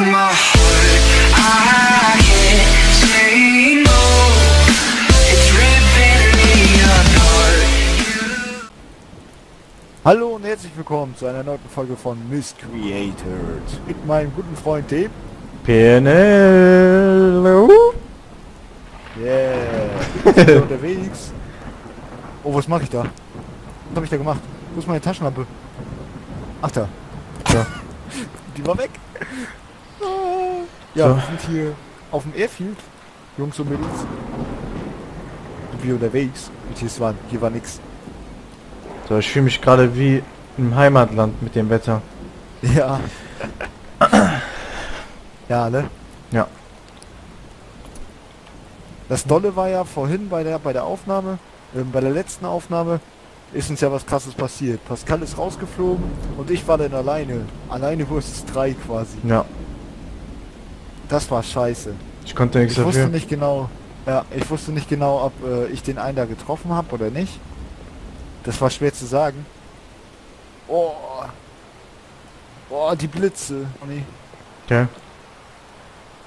of my heart. I can't say no. It's ripping me apart. Hallo und herzlich willkommen zu einer neuen Folge von Mist Creators mit meinem guten Freund dem Pernell. Yeah. Unterwegs. Oh, was mache ich da? Was habe ich da gemacht? Wo ist meine Taschenlampe? Ach da. Ja. Die war weg. Ja, so. Wir sind hier auf dem Erfield, Jungs und Mädels. Und wir unterwegs. Und hier war nix. So, ich fühle mich gerade wie im Heimatland mit dem Wetter. Ja. Ja, ne? Ja. Das Dolle war ja vorhin bei der Aufnahme, bei der letzten Aufnahme, ist uns ja was Krasses passiert. Pascal ist rausgeflogen und ich war dann alleine. Alleine wurde es 3 quasi. Ja. Das war scheiße. Ich konnte nichts dafür. Ich wusste nicht genau, ob ich den einen da getroffen habe oder nicht. Das war schwer zu sagen. Oh. Oh, die Blitze. Oh, nee. Okay.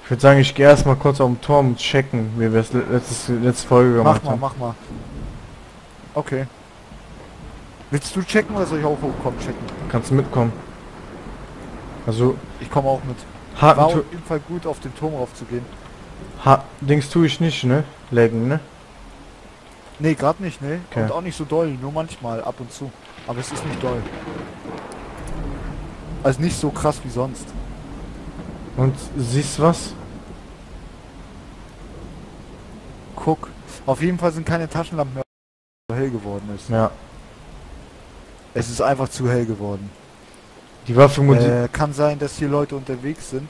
Ich würde sagen, ich gehe erstmal kurz auf den Turm checken, wie wir es letzte Folge gemacht haben. Mach mal. Okay. Willst du checken oder soll ich auch hochkommen checken? Kannst du mitkommen. Also... Ich komme auch mit. War auf jeden Fall gut, auf den Turm raufzugehen. Dings tue ich nicht, ne? Laggen, ne? Ne, gerade nicht, ne? Okay. Und auch nicht so doll, nur manchmal, ab und zu. Aber es ist nicht doll. Also nicht so krass wie sonst. Und siehst was? Guck. Auf jeden Fall sind keine Taschenlampen mehr, so hell geworden ist. Ja. Es ist einfach zu hell geworden. Die Waffe kann sein, dass hier Leute unterwegs sind.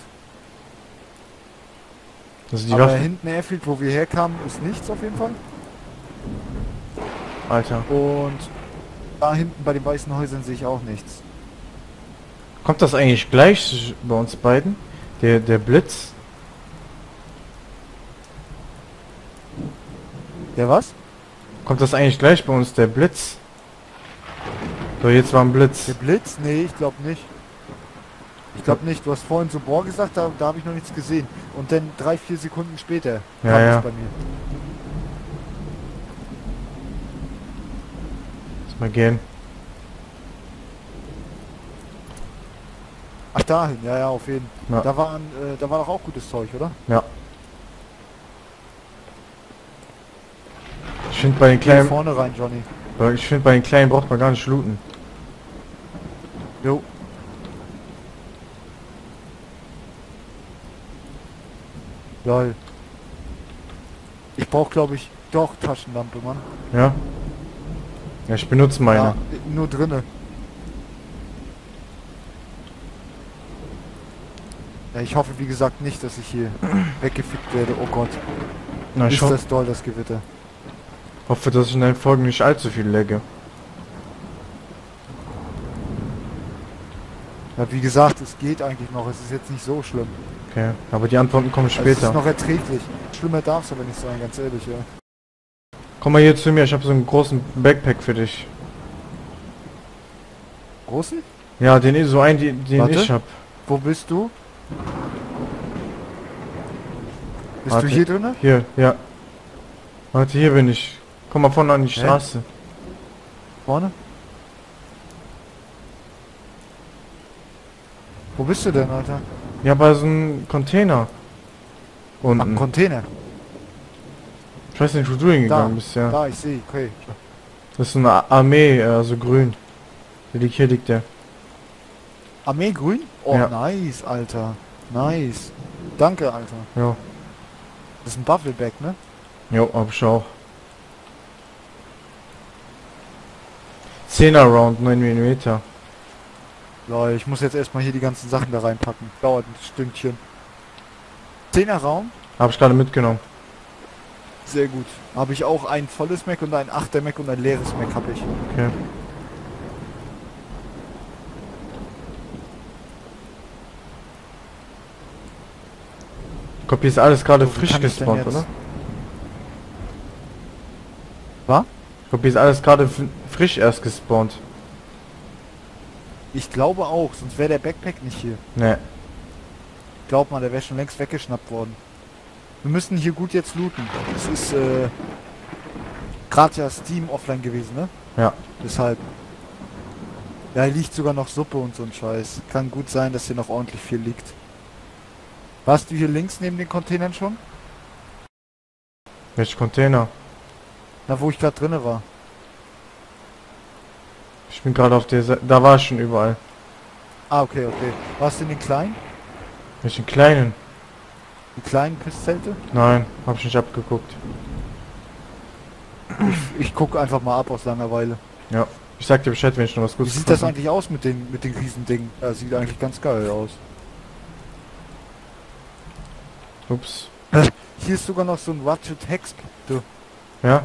Also die Waffe hinten Erfield, wo wir herkamen, ist nichts auf jeden Fall. Alter. Und da hinten bei den weißen Häusern sehe ich auch nichts. Kommt das eigentlich gleich bei uns beiden? Der Blitz? Der was? Kommt das eigentlich gleich bei uns, der Blitz? So, jetzt war ein Blitz. Der Blitz? Nee, ich glaube nicht. Ich glaube nicht. Du hast vorhin so boah gesagt, da habe ich noch nichts gesehen. Und dann 3-4 Sekunden später kam es bei mir. Lass mal gehen. Ach, dahin. Ja, auf jeden Fall. Ja. Da war doch auch gutes Zeug, oder? Ja. Ich finde bei den kleinen... Geh vorne rein, Johnny. Ich finde, bei den Kleinen braucht man gar nicht looten. Jo. Lol. Ich brauche, glaube ich, doch Taschenlampe, Mann. Ja? Ja, ich benutze meine. Ja, nur drinne. Ja, ich hoffe, wie gesagt, nicht, dass ich hier weggefickt werde. Oh Gott. Na, ist das doll, das Gewitter. Hoffe, dass ich in den Folgen nicht allzu viel lagge. Ja, wie gesagt, es geht eigentlich noch. Es ist jetzt nicht so schlimm. Okay, aber die Antworten kommen später. Es ist noch erträglich. Schlimmer darf es aber nicht sein, ganz ehrlich, ja. Komm mal hier zu mir, ich habe so einen großen Backpack für dich. Großen? Ja, den warte, ich hab. Wo bist du? Bist du hier drin? Hier, ja. Warte, hier bin ich. Komm mal vorne an die Straße. Vorne? Wo bist du denn, Alter? Ja, bei so einem Container. Unten. Am Container? Ich weiß nicht, wo du hingegangen bist, ja. Da, ich sehe, okay. Das ist eine Armee, also grün. Hier liegt der. Armee grün? Oh, ja. Nice, Alter. Nice. Danke, Alter. Ja. Das ist ein Buffleback, ne? Jo, hab ich auch. 10er Round, 9 mm. Lol, ich muss jetzt erstmal hier die ganzen Sachen da reinpacken. Dauert ein Stündchen. 10er Raum? Hab ich gerade mitgenommen. Sehr gut. Habe ich auch ein volles Mac und ein 8er Mac und ein leeres Mac habe ich. Okay. Ich glaub, hier ist alles gerade frisch gespawnt, oder? Was? Ich glaube, hier ist alles gerade frisch erst gespawnt. Ich glaube auch, sonst wäre der Backpack nicht hier. Ne. Glaub mal, der wäre schon längst weggeschnappt worden. Wir müssen hier gut jetzt looten. Das ist gerade ja Steam offline gewesen, ne? Ja. Deshalb. Da liegt sogar noch Suppe und so ein Scheiß. Kann gut sein, dass hier noch ordentlich viel liegt. Warst du hier links neben den Containern schon? Welche Container? Na, wo ich gerade drinne war. Ich bin gerade auf der Seite. Da war ich schon überall. Ah, okay, okay. Warst du in den kleinen? Welchen kleinen? Die kleinen Pisszelte? Nein, hab ich nicht abgeguckt. Ich gucke einfach mal ab aus Langeweile. Ja, ich sag dir Bescheid, wenn ich noch was Gutes. Wie sieht das eigentlich aus mit den Riesendingen? Das sieht eigentlich ganz geil aus. Ups. Hier ist sogar noch so ein Ratchet Hex. Ja?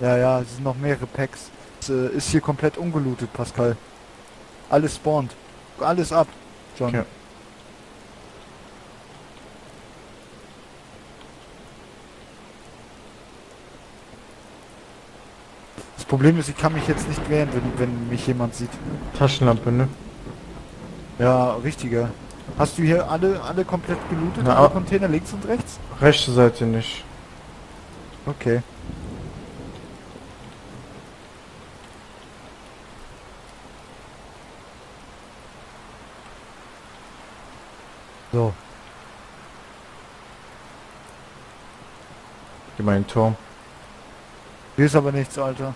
Ja, ja, es sind noch mehrere Packs. Es ist hier komplett ungelootet, Pascal. Alles spawnt. Alles ab, John. Okay. Das Problem ist, ich kann mich jetzt nicht wehren, wenn mich jemand sieht. Taschenlampe, ne? Ja, richtiger. Hast du hier alle komplett gelootet? Na, alle Container links und rechts? Rechte Seite nicht. Okay. So. Geh mal in den Turm. Hier ist aber nichts, Alter.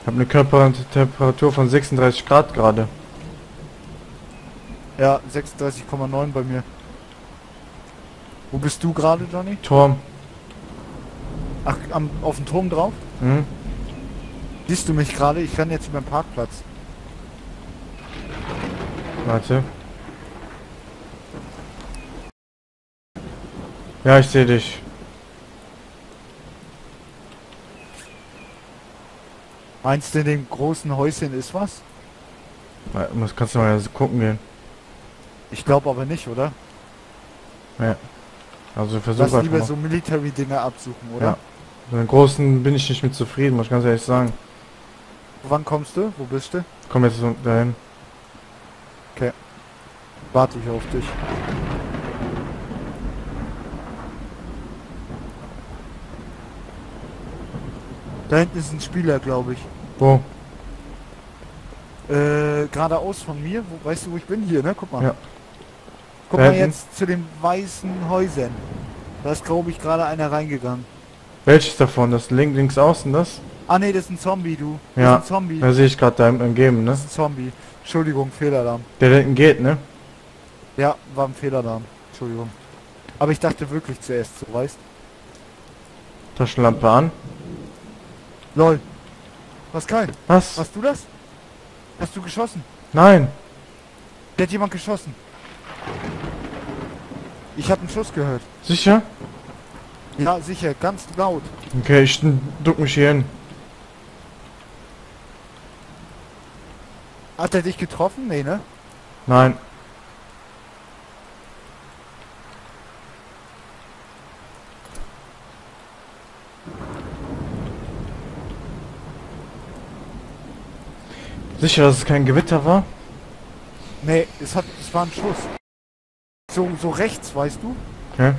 Ich habe eine Körpertemperatur von 36 Grad gerade. Ja, 36,9 bei mir. Wo bist du gerade, Johnny? Turm. Ach, auf dem Turm drauf? Mhm. Siehst du mich gerade? Ich kann jetzt über den Parkplatz. Warte. Ja, ich sehe dich. Meinst du, in dem großen Häuschen ist was? Das kannst du mal gucken gehen. Ich glaube aber nicht, oder? Ja. Also versuch halt lieber mal so Military-Dinger absuchen, oder? Ja. So einen großen bin ich nicht mit zufrieden, muss ich ganz ehrlich sagen. Wann kommst du? Wo bist du? Komm jetzt so dahin. Okay. Warte ich auf dich. Da hinten ist ein Spieler, glaube ich. Wo? Geradeaus von mir. Wo, weißt du, wo ich bin? Hier, ne? Guck mal. Ja. Guck mal jetzt zu den weißen Häusern. Da ist, glaube ich, gerade einer reingegangen. Welches davon? Das links außen, das? Ah, ne, das ist ein Zombie, du. Das ja, ist ein Zombie. Da sehe ich gerade da entgeben, ne? Das ist ein Zombie. Entschuldigung, Fehlalarm. Der da hinten geht, ne? Ja, war ein Fehlalarm. Entschuldigung. Aber ich dachte wirklich zuerst so, weißt du? Taschenlampe an. LOL. Pascal. Was? Warst du das? Hast du geschossen? Nein. Der hat jemand geschossen. Ich habe einen Schuss gehört. Sicher? Ja, sicher. Ganz laut. Okay, ich duck mich hier hin. Hat er dich getroffen? Nee, ne? Nein. Sicher, dass es kein Gewitter war? Nee, es war ein Schuss. So rechts, weißt du? Okay.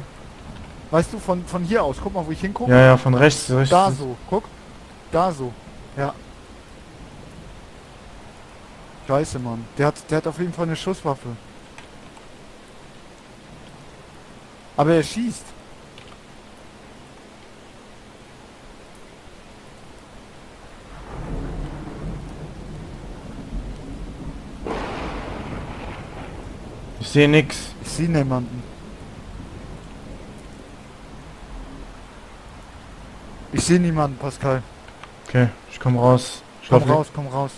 Weißt du, von hier aus, guck mal, wo ich hingucke. Ja, ja, von rechts, rechts. Da so, guck. Da so, ja. Scheiße, Mann. Der hat auf jeden Fall eine Schusswaffe. Aber er schießt. Ich sehe nix. Ich sehe niemanden. Ich sehe niemanden, Pascal. Okay, ich komm raus. Komm raus.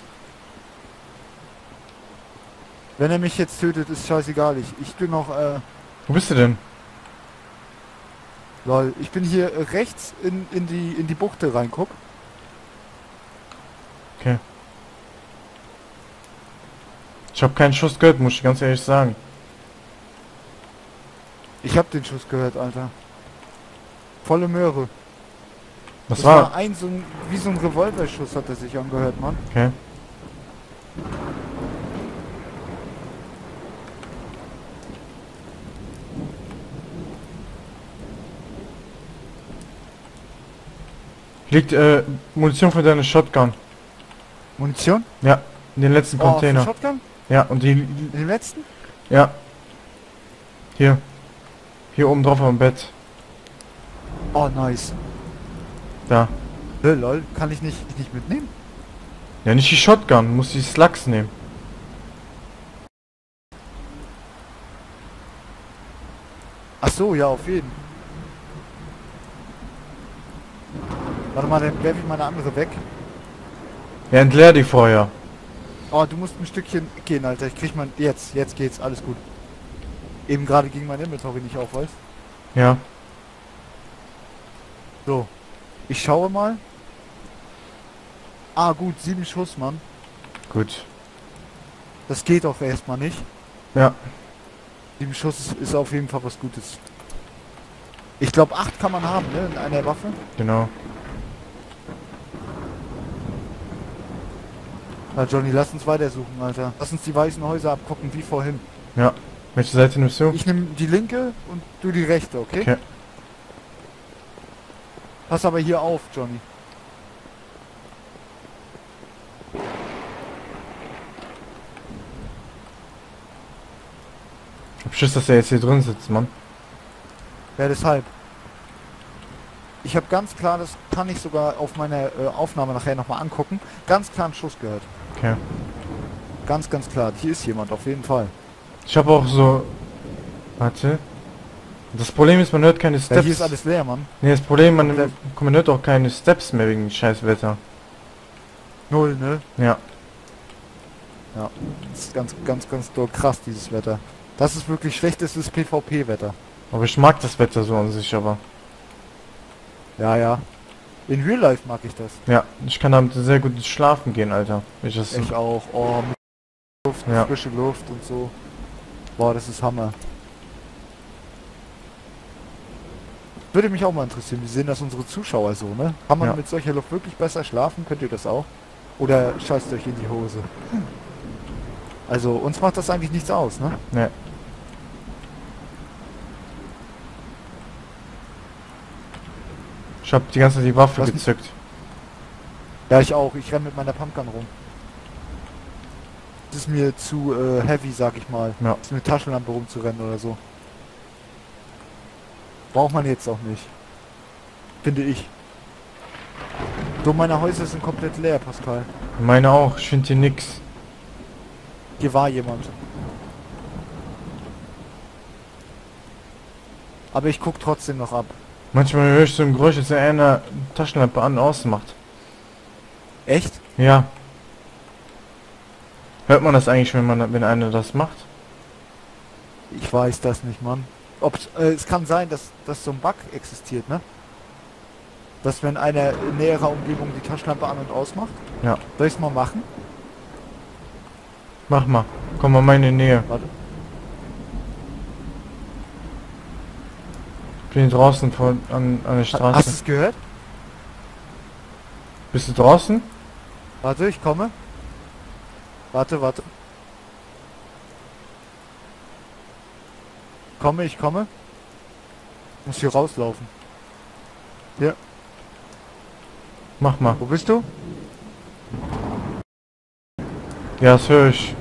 Wenn er mich jetzt tötet, ist scheißegal. Ich bin noch, Wo bist du denn? Lol, ich bin hier rechts in die Buchte rein, guck. Okay. Ich habe keinen Schuss gehört, muss ich ganz ehrlich sagen. Ich hab den Schuss gehört, Alter. Volle Möhre. Was war? Das war wie so ein Revolverschuss hat er sich angehört, Mann. Okay. Liegt Munition für deine Shotgun. Munition? Ja, in den letzten Container. Für Shotgun? Ja, und die... In den letzten? Ja. Hier. Hier oben drauf am Bett. Oh, nice. Da. Lol, kann ich nicht mitnehmen? Ja, nicht die Shotgun, muss die Slugs nehmen. Ach so, ja, auf jeden. Warte mal, dann werfe ich meine andere weg. Ja, entleer die Feuer. Oh, du musst ein Stückchen gehen, Alter. Ich krieg mal... Jetzt geht's, alles gut. Eben gerade ging mein Inventory nicht auf, weißt du? Ja. So. Ich schaue mal. Ah, gut, 7 Schuss, Mann. Gut. Das geht auch erstmal nicht. Ja. 7 Schuss ist auf jeden Fall was Gutes. Ich glaube, 8 kann man haben, ne? In einer Waffe. Genau. Na, Johnny, lass uns weitersuchen, Alter. Lass uns die weißen Häuser abgucken, wie vorhin. Ja. Welche Seite nimmst du? Ich nehme die linke und du die rechte, okay? Okay. Pass aber hier auf, Johnny. Ich hab Schiss, dass er jetzt hier drin sitzt, Mann. Ja, deshalb. Ich habe ganz klar, das kann ich sogar auf meiner Aufnahme nachher nochmal angucken, ganz klar einen Schuss gehört. Okay. Ganz klar, hier ist jemand, auf jeden Fall. Ich habe auch so... Warte. Das Problem ist, man hört keine Steps. Ja, hier ist alles leer, Mann. Ne, das Problem, man hört auch keine Steps mehr wegen dem scheiß Wetter. 0, ne? Ja. Ja, das ist ganz doll krass, dieses Wetter. Das ist wirklich schlecht, das ist PvP-Wetter. Aber ich mag das Wetter so an sich, aber... Ja, ja. In Real Life mag ich das. Ja, ich kann damit sehr gut schlafen gehen, Alter. Ich auch. Oh, mit Luft, ja. Frische Luft und so. Boah, das ist Hammer. Würde mich auch mal interessieren, wie sehen das unsere Zuschauer so, ne? Kann man mit solcher Luft wirklich besser schlafen? Könnt ihr das auch? Oder scheißt euch in die Hose? Also, uns macht das eigentlich nichts aus, ne? Ne. Ich hab die ganze Zeit die Waffe gezückt. Ja, ich auch. Ich renne mit meiner Pumpgun rum. Das ist mir zu heavy, sag ich mal. Ja. Ist mit Taschenlampe rumzurennen oder so. Braucht man jetzt auch nicht. Finde ich. So, meine Häuser sind komplett leer, Pascal. Meine auch. Ich finde hier nix. Hier war jemand. Aber ich guck trotzdem noch ab. Manchmal höre ich so ein Geräusch, dass er eine Taschenlampe an und ausmacht. Echt? Ja. Hört man das eigentlich, wenn einer das macht? Ich weiß das nicht, Mann. Es kann sein, dass so ein Bug existiert, ne? Dass wenn einer in näherer Umgebung die Taschenlampe an und ausmacht? Ja. Soll ich es mal machen? Mach mal. Komm mal meine Nähe. Warte. Ich bin draußen an der Straße. Hast du es gehört? Bist du draußen? Warte, ich komme. Warte. Ich komme. Muss hier rauslaufen. Ja. Mach mal. Wo bist du? Ja, das höre ich.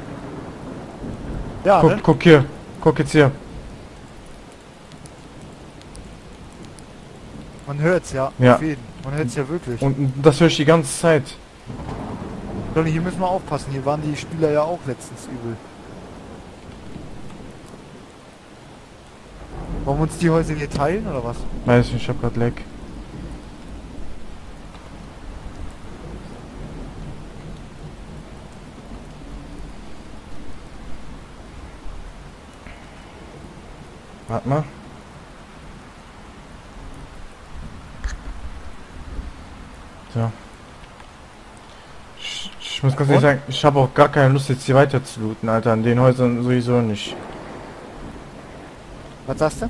Ja, guck, ne? Guck hier. Guck jetzt hier. Man hört's ja. Ja. Auf jeden. Man hört's ja wirklich. Und das höre ich die ganze Zeit. Johnny, hier müssen wir aufpassen, hier waren die Spieler ja auch letztens übel. Wollen wir uns die Häuser hier teilen oder was? Weiß nicht, ich hab grad Lag. Warte mal. So. Ich muss ganz ehrlich sagen, ich habe auch gar keine Lust, jetzt hier weiter zu looten, Alter. An den Häusern sowieso nicht. Was sagst du?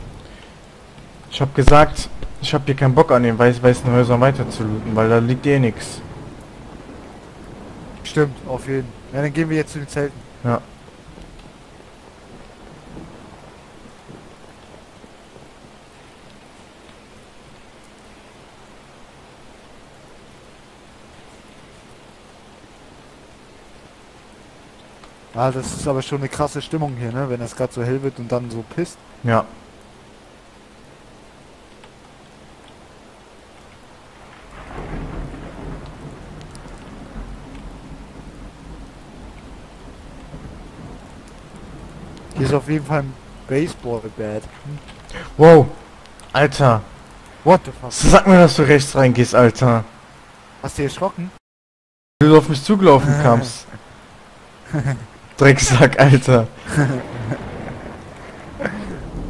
Ich habe gesagt, ich habe hier keinen Bock, an den weißen Häusern weiter zu looten, weil da liegt eh nichts. Stimmt, auf jeden. Ja, dann gehen wir jetzt zu den Zelten. Ja. Ah, das ist aber schon eine krasse Stimmung hier, ne? Wenn das gerade so hell wird und dann so pisst. Ja. Hier ist auf jeden Fall ein Baseball-Bat. Hm? Wow, Alter. What the fuck? Sag mir, dass du rechts reingehst, Alter. Hast du erschrocken? Wenn du auf mich zugelaufen kamst. Drecksack, Alter.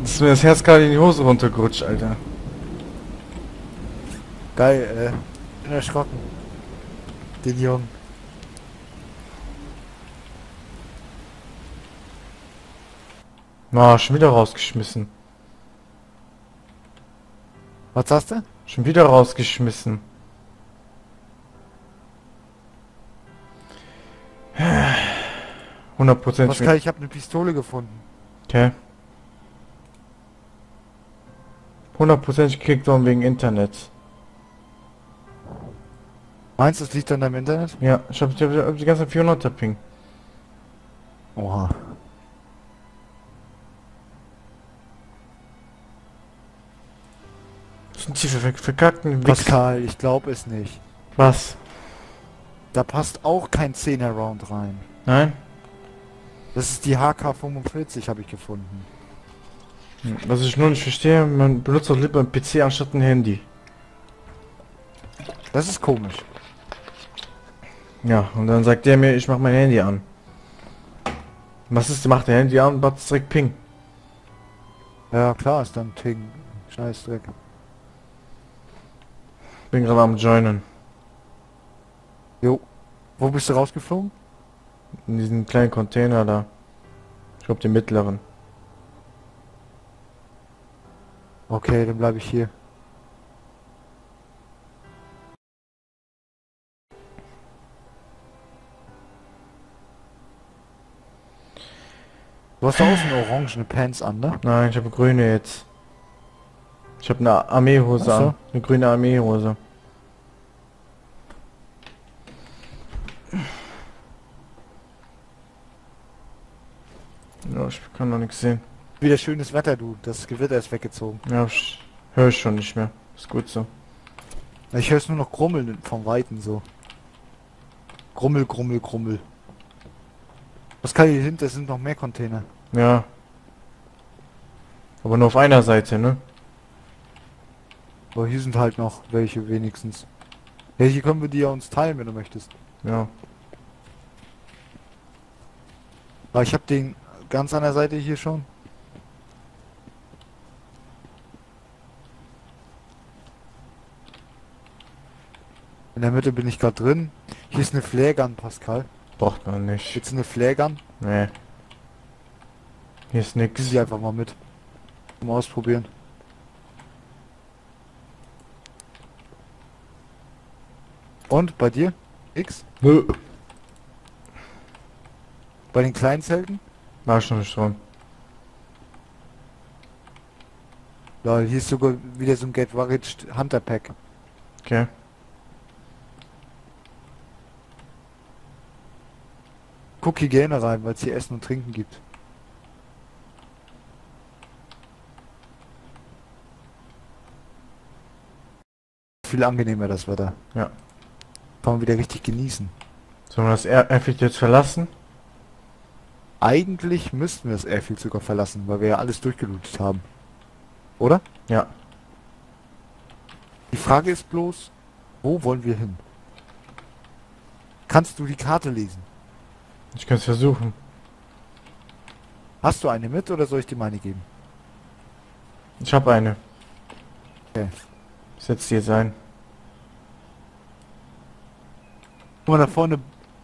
Das ist mir das Herz gerade in die Hose runtergerutscht, Alter. Geil, bin erschrocken. Den Jungen. Na, schon wieder rausgeschmissen. Was hast du? Schon wieder rausgeschmissen. Was kann ich habe eine Pistole gefunden. Okay. 100% Kickdown wegen Internet. Meinst du, das liegt an deinem Internet? Ja, ich habe die ganze 400er Ping. Oha. Sind sie verkackten Wichser? Pascal, ich glaube es nicht. Was? Da passt auch kein 10er Round rein. Nein? Das ist die HK45, habe ich gefunden. Was ich nur nicht verstehe, man benutzt doch lieber einen PC anstatt ein Handy. Das ist komisch. Ja, und dann sagt der mir, ich mache mein Handy an. Was ist, macht der Handy an und macht direkt Ping? Ja klar, ist dann Ping. Scheißdreck. Bin gerade am Joinen. Jo. Wo bist du rausgeflogen? In diesen kleinen Container da. Ich glaube den mittleren. Okay, dann bleibe ich hier. Du hast da außen orangene Pants an, ne? Nein, ich habe grüne jetzt. Ich habe eine Armeehose an. Eine grüne Armeehose. Ja, ich kann noch nichts sehen. Wieder schönes Wetter, du. Das Gewitter ist weggezogen. Ja, ich höre schon nicht mehr. Ist gut so. Ich höre es nur noch grummeln vom Weiten so. Grummel, grummel, grummel. Was kann hier hinten? Es sind noch mehr Container. Ja. Aber nur auf einer Seite, ne? Aber hier sind halt noch welche wenigstens. Ja, hier können wir die ja uns teilen, wenn du möchtest. Ja. Aber ich habe den... Ganz an der Seite hier schon. In der Mitte bin ich gerade drin. Hier ist eine Flare Gun, Pascal. Braucht man nicht. Jetzt eine Flare Gun? Nee. Hier ist nix. Gib sie einfach mal mit. Mal ausprobieren. Und bei dir? X? Nö. Bei den kleinen Zelten? War schon nicht dran. Lol, hier ist sogar wieder so ein Get Worried Hunter Pack. Okay. Guck hier gerne rein, weil es hier Essen und Trinken gibt. Viel angenehmer das Wetter. Ja. Kann man wieder richtig genießen. Sollen wir das Erfield jetzt verlassen? Eigentlich müssten wir das Erfield sogar verlassen, weil wir ja alles durchgelootet haben. Oder? Ja. Die Frage ist bloß, wo wollen wir hin? Kannst du die Karte lesen? Ich kann es versuchen. Hast du eine mit oder soll ich dir meine geben? Ich habe eine. Okay. Setz dir jetzt ein. Guck mal, da vorne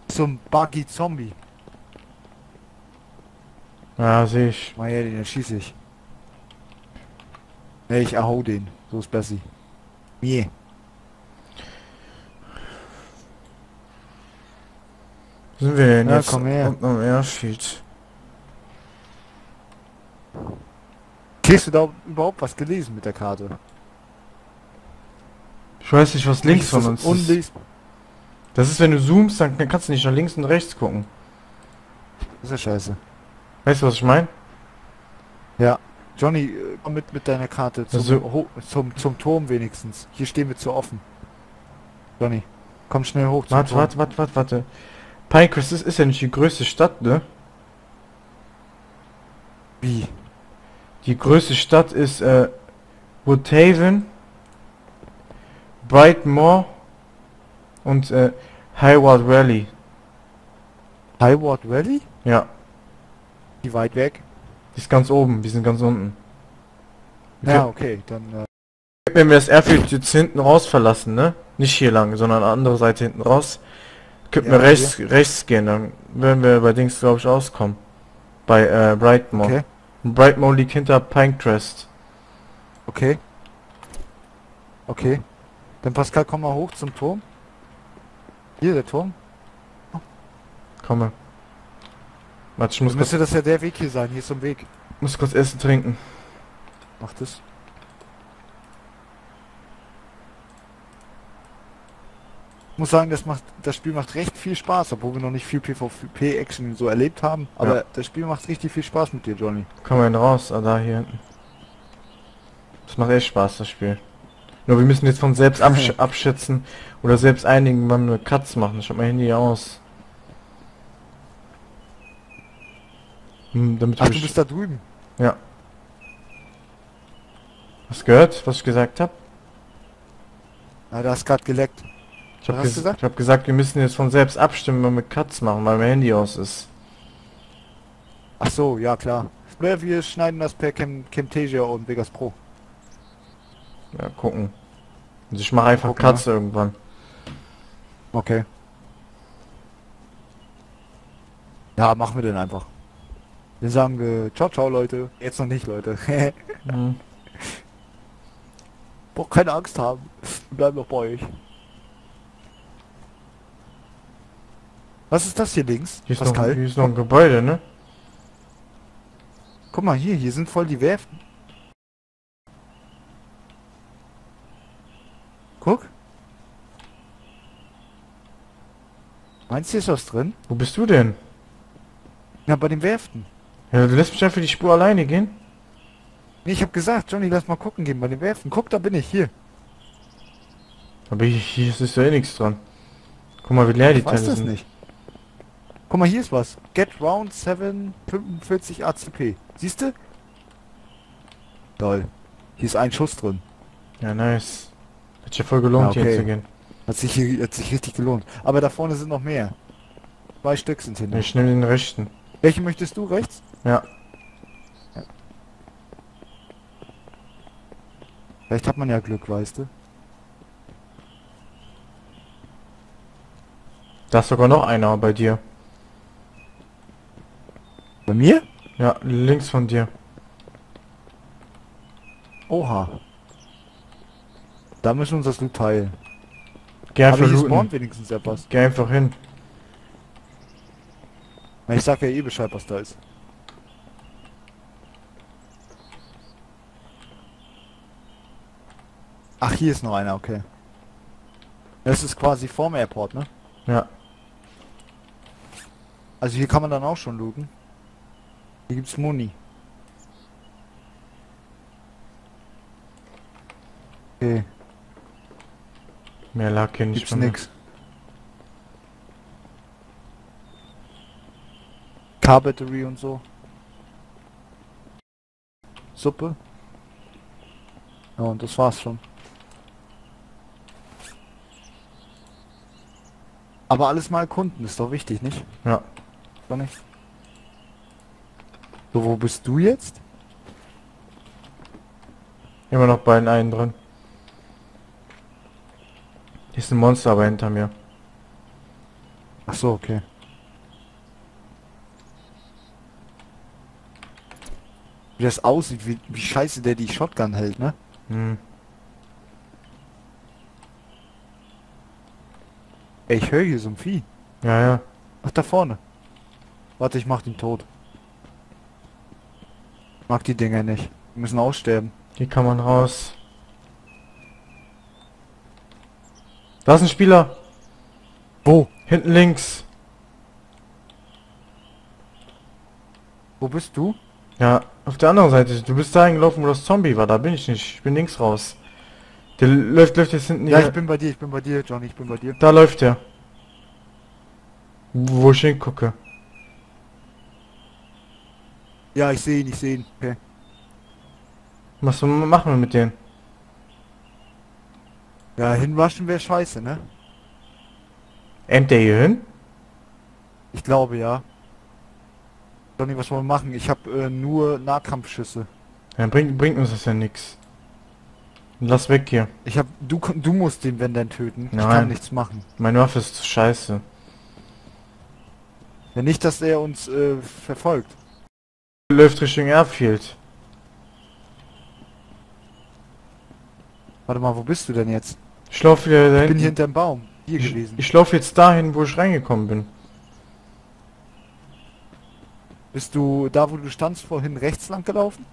zum Buggy Zombie. Ja, sehe ich. Mal her, den erschieße ich. Ne, ich erhau den. So ist besser. Yeah. Wo sind wir denn jetzt? Komm her. Unten am Erfield. Kriegst du da überhaupt was gelesen mit der Karte? Ich weiß nicht, was links von uns ist. Das ist, wenn du zoomst, dann kannst du nicht nach links und rechts gucken. Das ist ja scheiße. Weißt du, was ich meine? Ja. Johnny, komm mit deiner Karte zum, also, zum Turm wenigstens. Hier stehen wir zu offen. Johnny, komm schnell hoch zum Turm. Warte. Pinecrest ist ja nicht die größte Stadt, ne? Wie? Die größte Stadt ist Woodhaven, Brightmoor und Highward Rally. Highward Rally? Ja. Die weit weg? Die ist ganz oben, wir sind ganz unten. Ja, okay, dann... Wenn wir das Erfield jetzt hinten raus verlassen, ne? Nicht hier lang, sondern an der anderen Seite hinten raus. Könnten wir rechts gehen, dann würden wir bei Dings, glaube ich, rauskommen. Bei Brightmoor. Okay. Brightmoor liegt hinter Pinecrest. Okay. Okay. Dann Pascal, komm mal hoch zum Turm. Hier, der Turm. Oh. Komm mal. Warte, ich muss müsste das ja der Weg hier sein, hier ist so ein Weg. Muss kurz essen, trinken. Mach das. Ich muss sagen, das Spiel macht recht viel Spaß, obwohl wir noch nicht viel PvP-Action so erlebt haben. Aber ja, das Spiel macht richtig viel Spaß mit dir, Johnny. Komm mal raus, da hier hinten. Das macht echt Spaß, das Spiel. Nur wir müssen jetzt von selbst abschätzen oder selbst einigen, wann wir Cuts machen. Ich hab mein Handy aus. Damit du bist da drüben. Ja. Hast gehört, was ich gesagt habe? Na, da hast gerade geleckt. Ich hab gesagt, wir müssen jetzt von selbst abstimmen, wenn wir Cuts machen, weil mein Handy aus ist. Ach so, ja klar. Wir schneiden das per Camtasia und Vegas Pro. Ja, gucken. Und ich mache einfach Cuts irgendwann. Okay. Ja, machen wir den einfach. Dann sagen wir, ciao, ciao, Leute. Jetzt noch nicht, Leute. Mhm. Boah, keine Angst haben. Wir bleiben noch bei euch. Was ist das hier links? Hier ist, hier ist noch ein Gebäude, ne? Guck mal, hier sind voll die Werften. Guck. Meinst du, hier ist was drin? Wo bist du denn? Na, bei den Werften. Ja, du lässt mich ja für die Spur alleine gehen. Nee, ich hab gesagt, Johnny, lass mal gucken gehen bei den Werfen. Guck, da bin ich, hier. Aber hier ist ja eh nichts dran. Guck mal, wie leer die Teile sind. Ich weiß das nicht. Guck mal, hier ist was. Get Round 745 ACP. Siehst du? Toll. Hier ist ein Schuss drin. Ja, nice. Hat sich ja voll gelohnt, hier zu gehen. Hat sich richtig gelohnt. Aber da vorne sind noch mehr. 2 Stück sind hier noch. Ich nehme den rechten. Welchen möchtest du? Rechts? Ja. Vielleicht hat man ja Glück, weißt du? Da ist sogar noch einer bei dir. Bei mir? Ja, links von dir. Oha. Da müssen wir uns das Loot teilen. Geh einfach wenigstens etwas. Geh einfach hin. Ich sag ja eh Bescheid, was da ist. Ach, hier ist noch einer, okay. Das ist quasi vorm Airport, ne? Ja. Also hier kann man dann auch schon looten. Hier gibt's Muni. Okay. Mehr lag hier nicht. Gibt's nix. Car Battery und so. Suppe. Ja, und das war's schon. Aber alles mal erkunden, ist doch wichtig, nicht? Ja. Doch nicht. So, wo bist du jetzt? Immer noch bei den einen drin. Hier ist ein Monster aber hinter mir. Ach so, okay. Wie das aussieht, wie scheiße der die Shotgun hält, ne? Hm. Ey, ich höre hier so ein Vieh. Ja, ja. Ach, da vorne. Warte, ich mach den tot. Ich mag die Dinger nicht. Die müssen aussterben. Hier kann man raus. Da ist ein Spieler. Wo? Hinten links. Wo bist du? Ja, auf der anderen Seite. Du bist dahin gelaufen, wo das Zombie war. Da bin ich nicht. Ich bin links raus. Der läuft jetzt hinten. Ja, hier. Ich bin bei dir, Johnny, ich bin bei dir. Da läuft der. Wo ich hingucke. Ja, ich sehe ihn, Okay. Was machen wir mit denen? Ja, hinwaschen wäre scheiße, ne? Ämt der hier hin? Ich glaube, ja. Johnny, was wollen wir machen? Ich habe nur Nahkampfschüsse. Ja, bringt uns das ja nix. Lass weg hier. Ich hab... Du musst den, wenn dann, töten. Nein. Ich kann nichts machen. Meine Waffe ist zu scheiße. Ja, nicht, dass er uns verfolgt. Läuft Richtung Erfield. Warte mal, wo bist du denn jetzt? Ich laufe wieder dahin. Ich bin hier hinterm Baum. Hier gewesen. Ich laufe jetzt dahin, wo ich reingekommen bin. Bist du da, wo du standst, vorhin rechts lang gelaufen?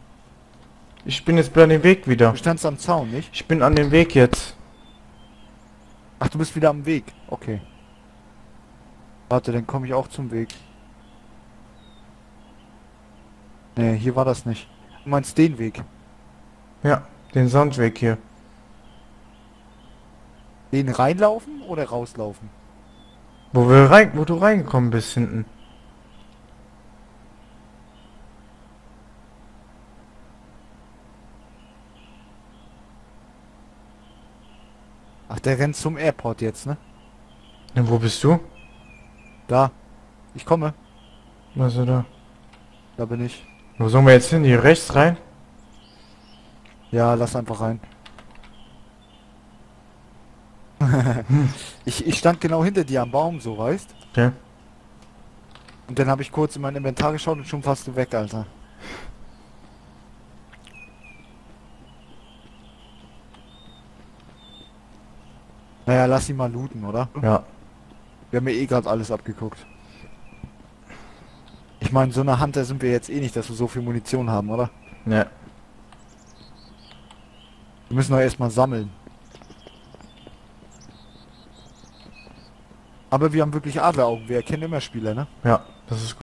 Ich bin jetzt bei dem Weg wieder. Du standst am Zaun, nicht? Ich bin an dem Weg jetzt. Ach, du bist wieder am Weg. Okay. Warte, dann komme ich auch zum Weg. Ne, hier war das nicht. Du meinst den Weg? Ja, den Sandweg hier. Den reinlaufen oder rauslaufen? Wo du reingekommen bist hinten. Ach, der rennt zum Airport jetzt, ne? Ja, wo bist du? Da. Ich komme. Also da. Da bin ich. Wo sollen wir jetzt hin? Hier rechts rein? Ja, lass einfach rein. ich stand genau hinter dir am Baum, so, weißt? Okay. Und dann habe ich kurz in mein Inventar geschaut und schon fast weg, Alter. Naja, lass ihn mal looten, oder? Ja. Wir haben ja eh gerade alles abgeguckt. Ich meine, so einer Hunter sind wir jetzt eh nicht, dass wir so viel Munition haben, oder? Ja. Wir müssen doch erstmal sammeln. Aber wir haben wirklich Adleraugen, wir erkennen immer Spieler, ne? Ja, das ist gut.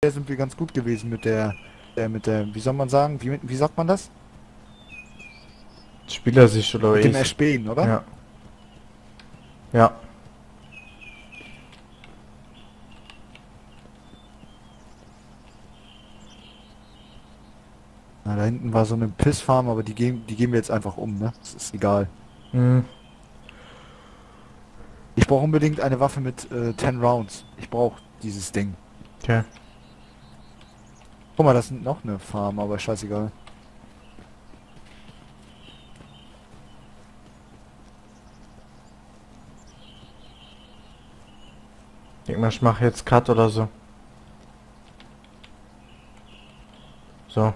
Da sind wir ganz gut gewesen mit der wie soll man sagen, wie sagt man das? Spielersicht oder mit dem Erspähen, oder? Ja. Ja. Na, da hinten war so eine Pissfarm, aber die gehen wir jetzt einfach um, ne? Das ist egal. Mhm. Ich brauche unbedingt eine Waffe mit 10 Rounds. Ich brauche dieses Ding. Okay. Guck mal, das sind noch eine Farm, aber scheißegal. Ich denke mal, ich mache jetzt Cut oder so. So.